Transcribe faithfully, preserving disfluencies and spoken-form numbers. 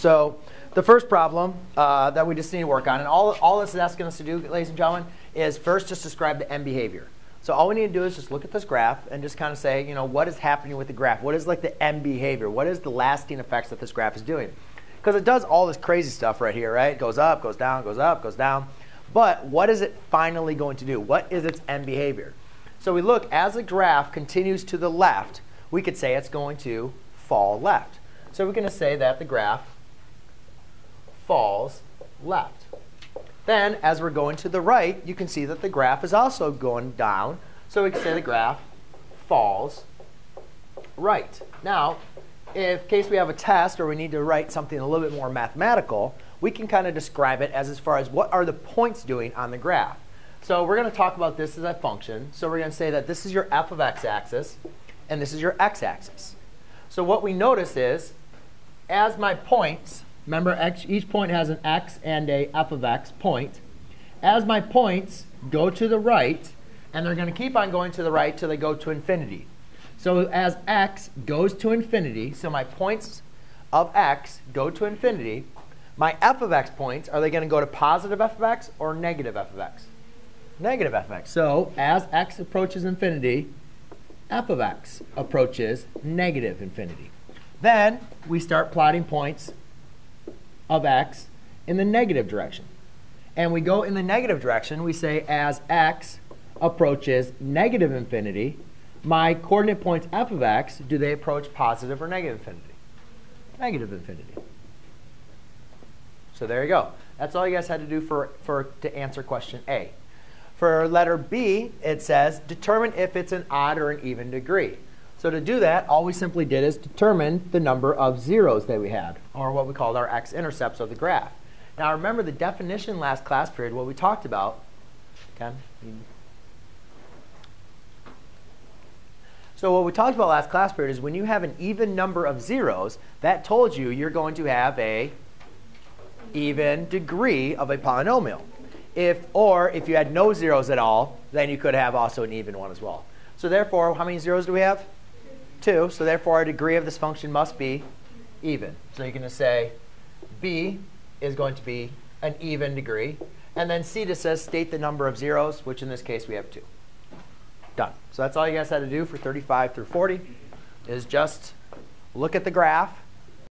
So the first problem uh, that we just need to work on, and all, all this is asking us to do, ladies and gentlemen, is first just describe the end behavior. So all we need to do is just look at this graph and just kind of say, you know, what is happening with the graph? What is like the end behavior? What is the lasting effects that this graph is doing? Because it does all this crazy stuff right here, right? It goes up, goes down, goes up, goes down. But what is it finally going to do? What is its end behavior? So we look, as the graph continues to the left, we could say it's going to fall left. So we're going to say that the graph falls left. Then, as we're going to the right, you can see that the graph is also going down. So we can say the graph falls right. Now, in case we have a test or we need to write something a little bit more mathematical, we can kind of describe it as as far as what are the points doing on the graph. So we're going to talk about this as a function. So we're going to say that this is your f of x axis, and this is your x axis. So what we notice is, as my points, remember each, each point has an x and a f of x point. As my points go to the right, and they're going to keep on going to the right till they go to infinity. So as x goes to infinity, so my points of x go to infinity, my f of x points, are they going to go to positive f of x or negative f of x? Negative f of x. So as x approaches infinity, f of x approaches negative infinity. Then we start plotting points of x in the negative direction. And we go in the negative direction. We say as x approaches negative infinity, my coordinate points f of x, do they approach positive or negative infinity? Negative infinity. So there you go. That's all you guys had to do for, for to answer question A. For letter B, it says determine if it's an odd or an even degree. So to do that, all we simply did is determine the number of zeros that we had, or what we called our x-intercepts of the graph. Now remember the definition last class period, what we talked about. Okay. So what we talked about last class period is when you have an even number of zeros, that told you you're going to have a even degree of a polynomial. If or if you had no zeros at all, then you could have also an even one as well. So therefore, how many zeros do we have? Two. Two. So therefore, our degree of this function must be even. So you're going to say B is going to be an even degree. And then C just says state the number of zeros, which in this case we have two. Done. So that's all you guys had to do for thirty-five through forty, is just look at the graph,